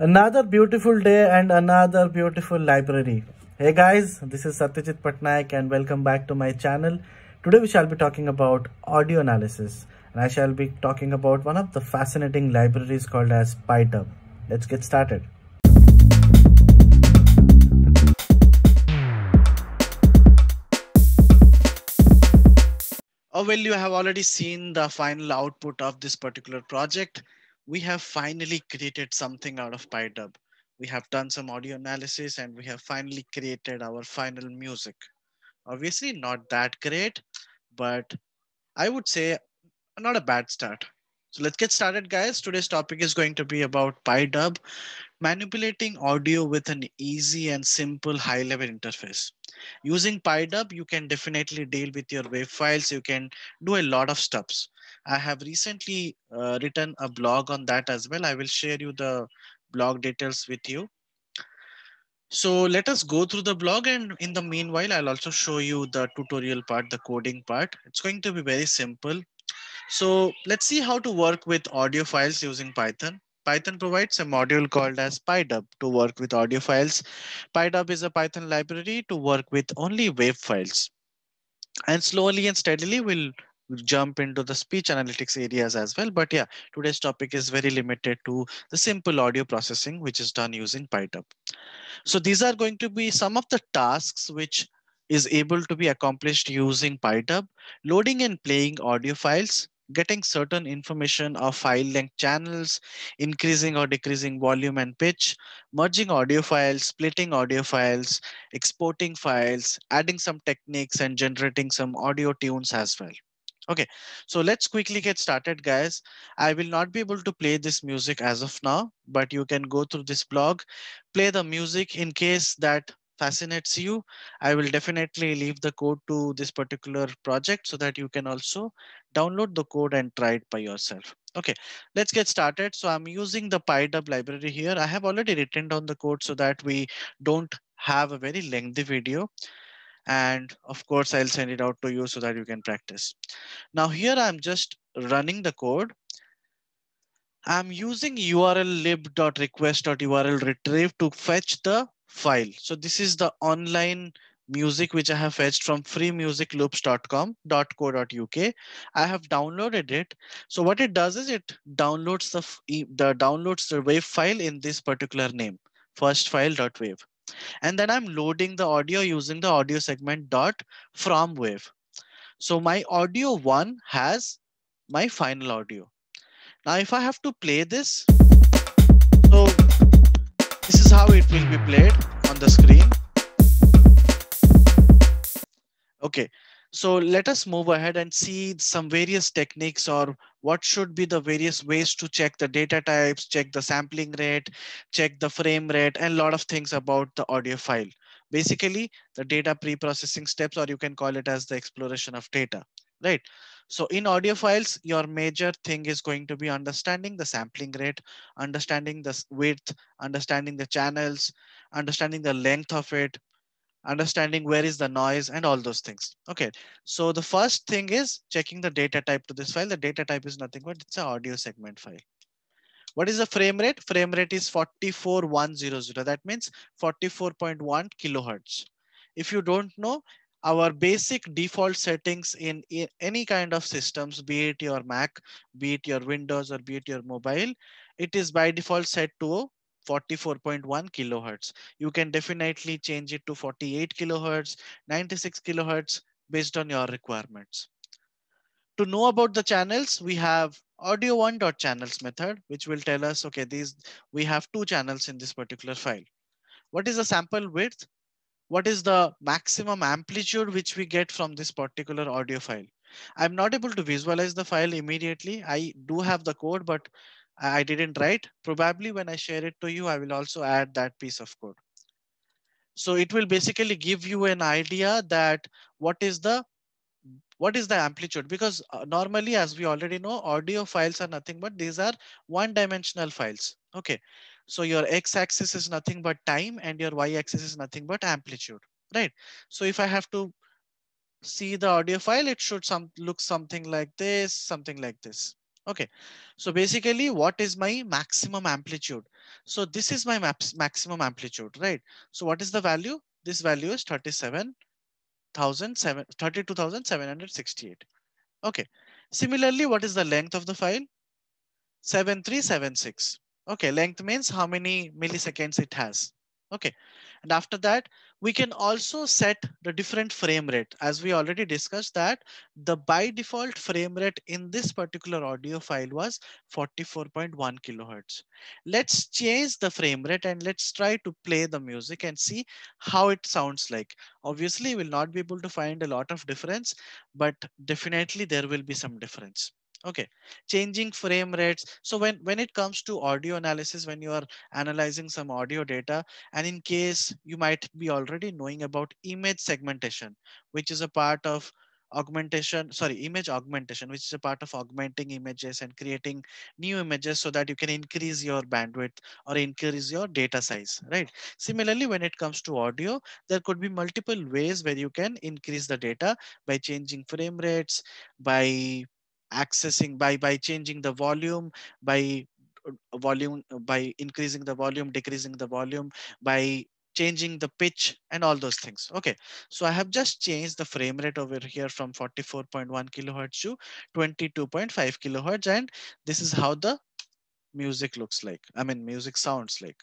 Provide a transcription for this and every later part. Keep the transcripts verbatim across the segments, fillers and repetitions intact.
Another beautiful day and another beautiful library. Hey guys, this is Satyajit Patnaik and welcome back to my channel. Today we shall be talking about audio analysis and I shall be talking about one of the fascinating libraries called as PyDub. Let's get started. Oh well, you have already seen the final output of this particular project. We have finally created something out of PyDub. We have done some audio analysis and we have finally created our final music. Obviously not that great, but I would say not a bad start. So let's get started, guys. Today's topic is going to be about PyDub, manipulating audio with an easy and simple high-level interface. Using PyDub, you can definitely deal with your wave files. You can do a lot of stuffs. I have recently uh, written a blog on that as well. I will share you the blog details with you. So let us go through the blog, and in the meanwhile, I'll also show you the tutorial part, the coding part. It's going to be very simple. So let's see how to work with audio files using Python. Python provides a module called as PyDub to work with audio files. PyDub is a Python library to work with only wave files. And slowly and steadily we'll jump into the speech analytics areas as well. But yeah, today's topic is very limited to the simple audio processing, which is done using PyDub. So these are going to be some of the tasks which is able to be accomplished using PyDub: loading and playing audio files, getting certain information of file length channels, increasing or decreasing volume and pitch, merging audio files, splitting audio files, exporting files, adding some techniques and generating some audio tunes as well. Okay, so let's quickly get started, guys. I will not be able to play this music as of now, but you can go through this blog, play the music in case that fascinates you. I will definitely leave the code to this particular project so that you can also download the code and try it by yourself. Okay, let's get started. So I'm using the PyDub library here. I have already written down the code so that we don't have a very lengthy video. And of course, I'll send it out to you so that you can practice. Now here I'm just running the code. I'm using urllib dot request dot url retrieve to fetch the file. So this is the online music which I have fetched from free music loops dot com dot co dot U K. I have downloaded it. So what it does is it downloads the the downloads the wave file in this particular name, first file dot wave, and then I'm loading the audio using the audio segment dot from wave. So my audio one has my final audio. Now if I have to play this, so this is how it will be played on the screen. Okay, so let us move ahead and see some various techniques or what should be the various ways to check the data types, check the sampling rate, check the frame rate, and a lot of things about the audio file. Basically, the data pre-processing steps, or you can call it as the exploration of data, right? So in audio files, your major thing is going to be understanding the sampling rate, understanding the width, understanding the channels, understanding the length of it, understanding where is the noise, and all those things. Okay, so the first thing is checking the data type to this file. The data type is nothing but it's an audio segment file. What is the frame rate? Frame rate is forty-four thousand one hundred. That means forty-four point one kilohertz. If you don't know, our basic default settings in any kind of systems, be it your Mac, be it your Windows, or be it your mobile, it is by default set to forty-four point one kilohertz. You can definitely change it to forty-eight kilohertz, ninety-six kilohertz based on your requirements. To know about the channels, we have audio one dot channels method, which will tell us, okay, these we have two channels in this particular file. What is the sample width? What is the maximum amplitude which we get from this particular audio file? I'm not able to visualize the file immediately. I do have the code, but I didn't write. Probably when I share it to you, I will also add that piece of code. So it will basically give you an idea that what is the what is the amplitude, because normally, as we already know, audio files are nothing but these are one-dimensional files. Okay. So your x-axis is nothing but time and your y-axis is nothing but amplitude. right? So if I have to see the audio file, it should some look something like this, something like this. Okay, so basically what is my maximum amplitude? So this is my maps, maximum amplitude, right? So what is the value? This value is thirty-two thousand seven hundred sixty-eight. Okay, similarly, what is the length of the file? seven three seven six. Okay, length means how many milliseconds it has. Okay, and after that, we can also set the different frame rate, as we already discussed that the by default frame rate in this particular audio file was forty-four point one kilohertz. Let's change the frame rate and let's try to play the music and see how it sounds like. Obviously, we'll not be able to find a lot of difference, but definitely there will be some difference. Okay, changing frame rates. So when, when it comes to audio analysis, when you are analyzing some audio data, and in case you might be already knowing about image segmentation, which is a part of augmentation, sorry, image augmentation, which is a part of augmenting images and creating new images so that you can increase your bandwidth or increase your data size, right? Similarly, when it comes to audio, there could be multiple ways where you can increase the data by changing frame rates, by accessing by by changing the volume, by volume by increasing the volume, decreasing the volume, by changing the pitch and all those things. Okay, so I have just changed the frame rate over here from forty-four point one kilohertz to twenty-two point five kilohertz, and this is how the music looks like, I mean music sounds like.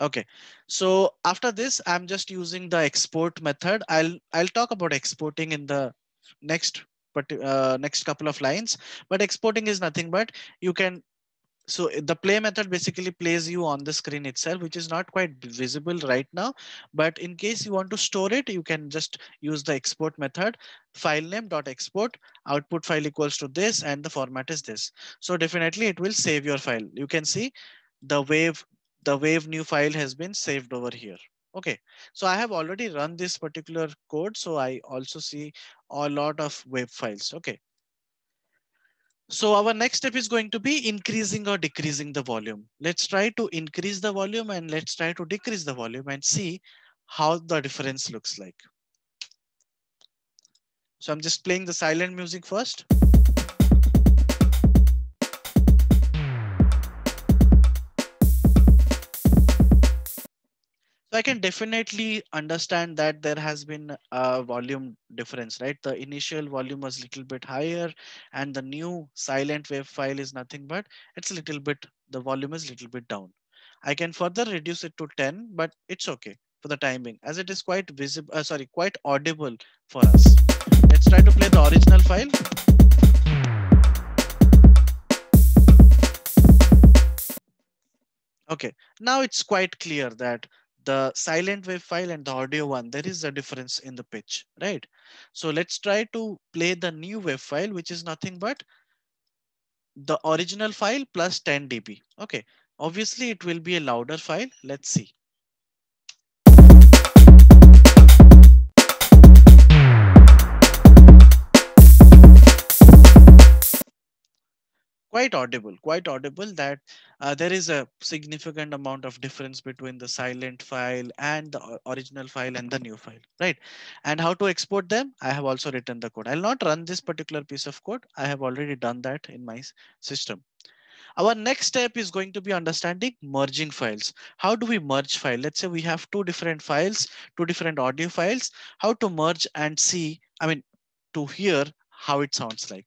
Okay, so after this, I'm just using the export method. I'll I'll talk about exporting in the next but uh, next couple of lines. But exporting is nothing but you can. So the play method basically plays you on the screen itself, which is not quite visible right now. But in case you want to store it, you can just use the export method, filename.export, output file equals to this, and the format is this. So definitely it will save your file. You can see the wave. The wave new file has been saved over here. Okay, so I have already run this particular code, so I also see a lot of wave files. Okay, so our next step is going to be increasing or decreasing the volume. Let's try to increase the volume and let's try to decrease the volume and see how the difference looks like. So I'm just playing the silent music first. So I can definitely understand that there has been a volume difference, right? The initial volume was a little bit higher and the new silent wave file is nothing but it's a little bit, the volume is a little bit down. I can further reduce it to ten, but it's okay for the time being as it is quite visible, uh, sorry, quite audible for us. Let's try to play the original file. Okay, now it's quite clear that the silent wave file and the audio one, there is a difference in the pitch, right? So let's try to play the new wave file, which is nothing but the original file plus ten D B. Okay, obviously it will be a louder file. Let's see. Quite audible, quite audible that uh, there is a significant amount of difference between the silent file and the original file and the new file, right? And how to export them? I have also written the code. I'll not run this particular piece of code. I have already done that in my system. Our next step is going to be understanding merging files. How do we merge file? Let's say we have two different files, two different audio files, how to merge and see, I mean, to hear how it sounds like.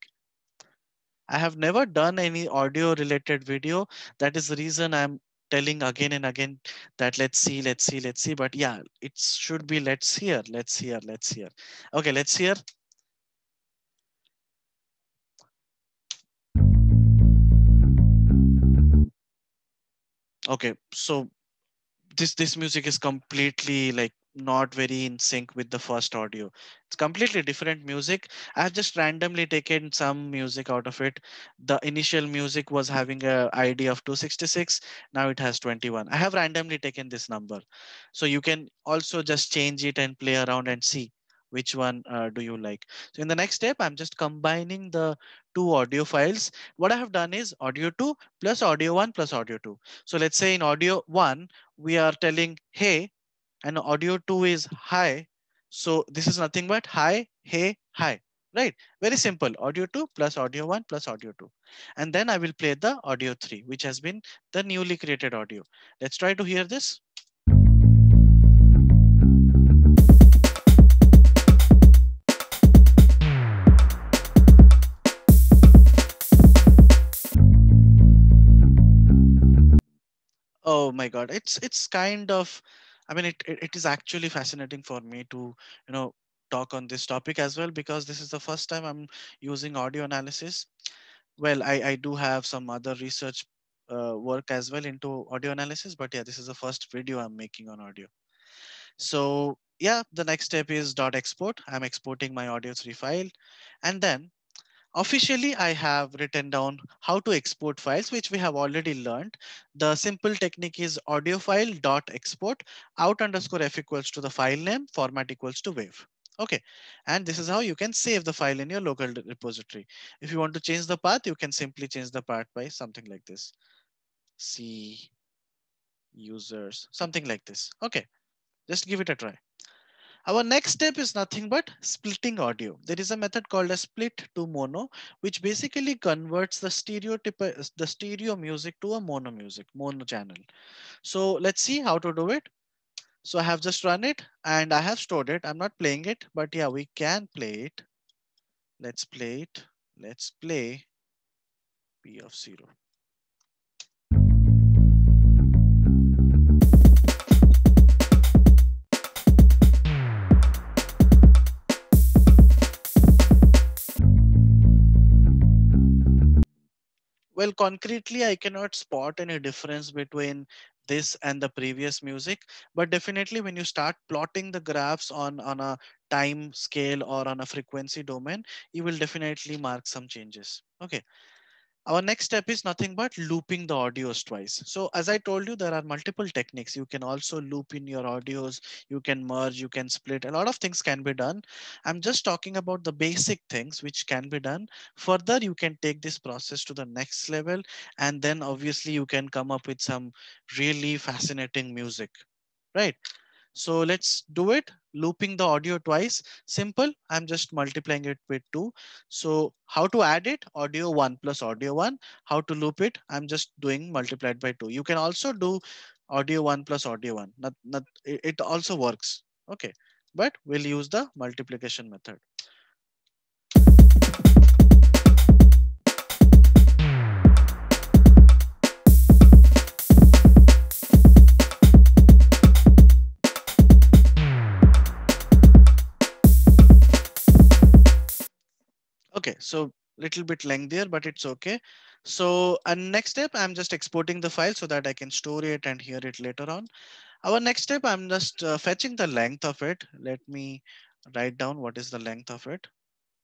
I have never done any audio related video. That is the reason I'm telling again and again that let's see, let's see, let's see. But yeah, it should be let's hear, let's hear, let's hear. Okay, let's hear. Okay, so this, this music is completely like not very in sync with the first audio. It's completely different music. I have just randomly taken some music out of it. The initial music was having a I D of two sixty-six. Now it has twenty-one. I have randomly taken this number. So you can also just change it and play around and see which one uh, do you like. So in the next step, I'm just combining the two audio files. What I have done is audio two plus audio one plus audio two. So let's say in audio one, we are telling hey, and audio two is hi. So this is nothing but hi, hey, hi, right? Very simple, audio two plus audio one plus audio two. And then I will play the audio three, which has been the newly created audio. Let's try to hear this. Oh my God, it's it's kind of, I mean, it, it, it is actually fascinating for me to, you know, talk on this topic as well, because this is the first time I'm using audio analysis. Well, I, I do have some other research uh, work as well into audio analysis, but yeah, this is the first video I'm making on audio. So yeah, the next step is dot export. I'm exporting my audio three file. And then officially, I have written down how to export files, which we have already learned. The simple technique is audio file dot export out underscore f equals to the file name, format equals to W A V. Okay, and this is how you can save the file in your local repository. If you want to change the path, you can simply change the path by something like this. C users, something like this. Okay, just give it a try. Our next step is nothing but splitting audio. There is a method called a split to mono, which basically converts the stereo, the stereo music to a mono music, mono channel. So let's see how to do it. So I have just run it and I have stored it. I'm not playing it, but yeah, we can play it. Let's play it. Let's play P of zero. Well, concretely, I cannot spot any difference between this and the previous music, but definitely when you start plotting the graphs on, on a time scale or on a frequency domain, you will definitely mark some changes. Okay. Our next step is nothing but looping the audios twice. So as I told you, there are multiple techniques. You can also loop in your audios. You can merge, you can split. A lot of things can be done. I'm just talking about the basic things which can be done. Further, you can take this process to the next level. And then obviously you can come up with some really fascinating music, right? So let's do it. Looping the audio twice. Simple. I'm just multiplying it with two. So how to add it? Audio one plus audio one. How to loop it? I'm just doing multiplied by two. You can also do audio one plus audio one. Not, not, it also works. Okay. But we'll use the multiplication method. Okay, so little bit lengthier, but it's okay. So and next step, I'm just exporting the file so that I can store it and hear it later on. Our next step, I'm just uh, fetching the length of it. Let me write down what is the length of it.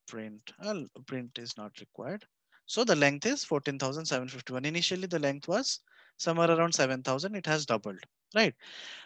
Print, uh, print is not required. So the length is fourteen thousand seven hundred fifty-one. Initially, the length was somewhere around seven thousand. It has doubled, right?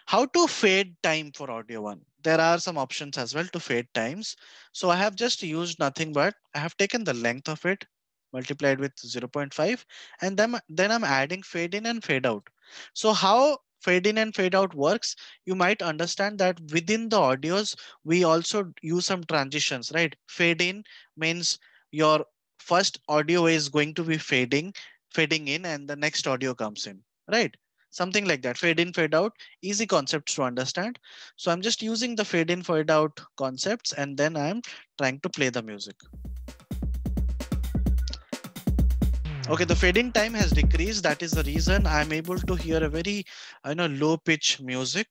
How to fade time for audio one? There are some options as well to fade times. So I have just used nothing but I have taken the length of it, multiplied with zero point five, and then, then I'm adding fade in and fade out. So how fade in and fade out works, you might understand that within the audios, we also use some transitions, right? Fade in means your first audio is going to be fading, fading in, and the next audio comes in, right? Something like that, fade in, fade out, easy concepts to understand. So I'm just using the fade in, fade out concepts, and then I'm trying to play the music. Okay, the fade in time has decreased. That is the reason I'm able to hear a very, you know, low pitch music,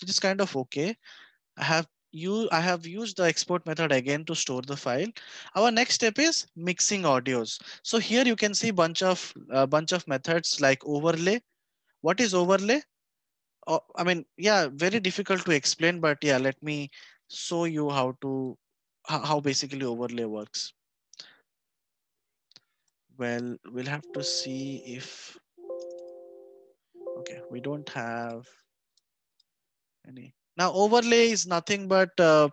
which is kind of okay. I have you, I have used the export method again to store the file. Our next step is mixing audios. So here you can see bunch of a bunch of methods like overlay. What is overlay? Oh, I mean, yeah, very difficult to explain, but yeah, let me show you how to, how basically overlay works. Well, we'll have to see if, okay, we don't have any. Now overlay is nothing but, uh,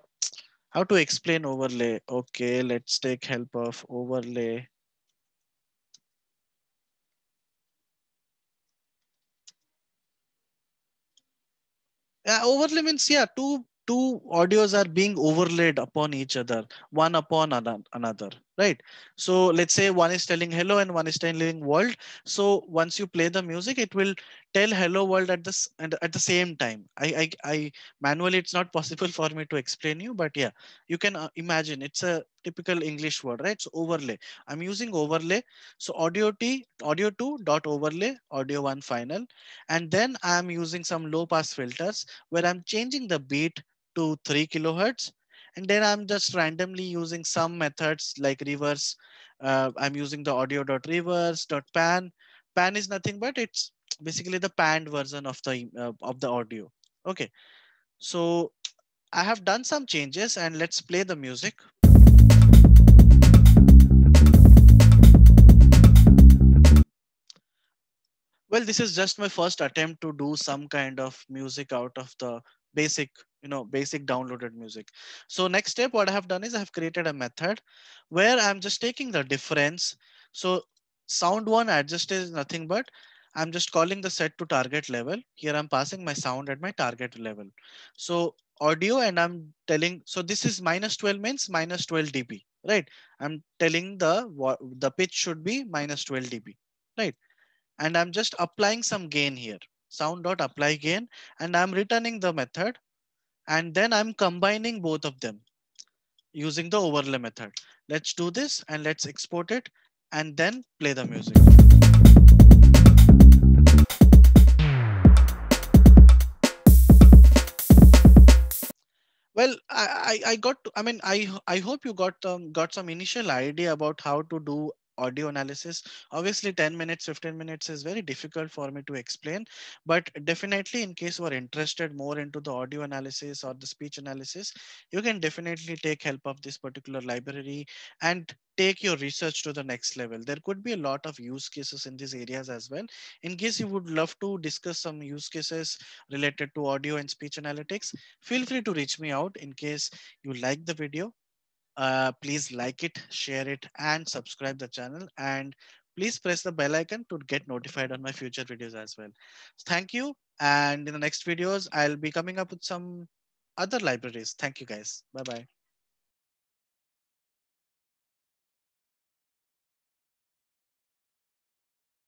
How to explain overlay? Okay, let's take help of overlay. Uh, overlay means, yeah, two two audios are being overlaid upon each other, one upon another, right? So let's say one is telling hello and one is telling world. So once you play the music, it will tell hello world at this and at the same time. I, I, I manually, it's not possible for me to explain you, but yeah, you can imagine it's a typical English word, right? So overlay, I'm using overlay. So audio T, audio two dot overlay, audio one final, and then I'm using some low pass filters where I'm changing the beat to three kilohertz, and then I'm just randomly using some methods like reverse. Uh, I'm using the audio.reverse.pan. Pan is nothing but it's basically the panned version of the uh, of the audio. Okay, so I have done some changes and let's play the music. Well, this is just my first attempt to do some kind of music out of the basic, you know, basic downloaded music. So next step, what I have done is I have created a method where I'm just taking the difference. So sound one adjust is nothing but I'm just calling the set to target level. Here I'm passing my sound at my target level. So audio, and I'm telling, so this is minus twelve means minus twelve D B, right? I'm telling the, the pitch should be minus twelve D B, right? And I'm just applying some gain here, sound.applyGain, and I'm returning the method. And then I'm combining both of them using the overlay method. Let's do this and let's export it and then play the music. Well, I, I, I got, I mean, I, I hope you got, um, got some initial idea about how to do audio analysis. Obviously ten minutes, fifteen minutes is very difficult for me to explain, but definitely in case you are interested more into the audio analysis or the speech analysis, you can definitely take help of this particular library and take your research to the next level. There could be a lot of use cases in these areas as well. In case you would love to discuss some use cases related to audio and speech analytics, feel free to reach me out. In case you like the video, Uh, please like it, share it, and subscribe the channel. And please press the bell icon to get notified on my future videos as well. Thank you. And in the next videos, I'll be coming up with some other libraries. Thank you guys. Bye-bye.